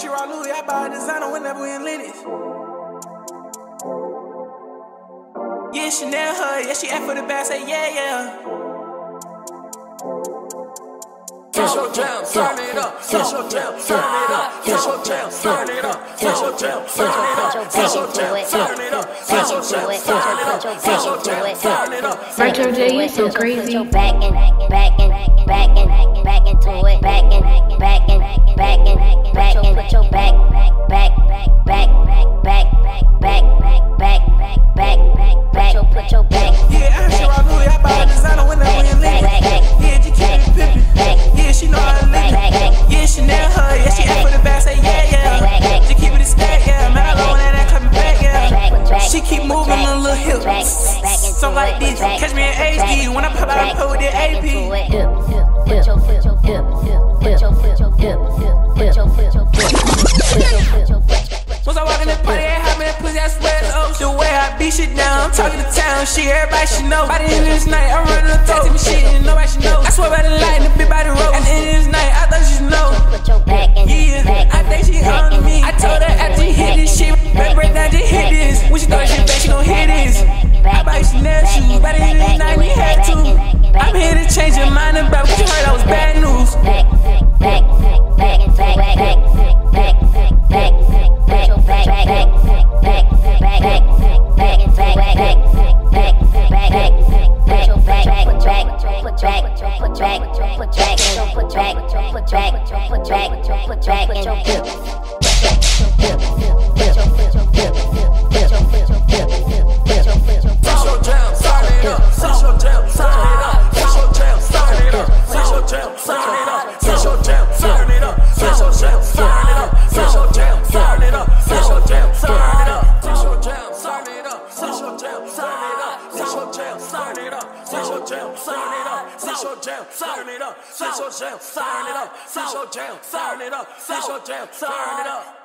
she raw Louis, I buy a designer whenever we in Linus. Yeah, Chanel her, yeah, she act for the bag, say yeah, yeah. Cash your jam, turn it up. Cash your jam, turn it up. Cash your jam, turn it up. Cash your jam, turn it up. Cash your jam, turn it up. Cash your jam, turn it up. Cash your jam, turn it up. Retro J, you so crazy. Back in, back in, back in, back into it. Back in, back in, back in, back in. Put your back, back, back, back, back, back, back, back, back, back, back. Put your back. Yeah, I'm sure I knew it. I bought a designer when I went living. Yeah, you can't pimpin'. Yeah, she know I live it. Yeah, Chanel her. Yeah, she act for the bag. Say yeah, yeah. She keep it a stack. Yeah, Mallow and that coming back. Yeah, she keep moving a little hip. So like this, catch me in HD when I pop out. I put with the AP. Once I walk in the party, I have that pussy. I swear it's over. The way I beat shit down, I'm talking to town. Shit, everybody should know. By the end of this night, I'm running the throat. Shit, and nobody should know. I swear by the light and the bit by the road. At the end of this night, I thought she know. Yeah, I think she on me. I told her after she hit this shit, back break down, just hit this. When she thought she back, she gon' hit this. I buy Chanel shoes. By the end of this night, we had to. I'm here to change your mind about what you heard. I was bad news. Turn it up, fix your jam, turn it up, fix your jam, turn it up.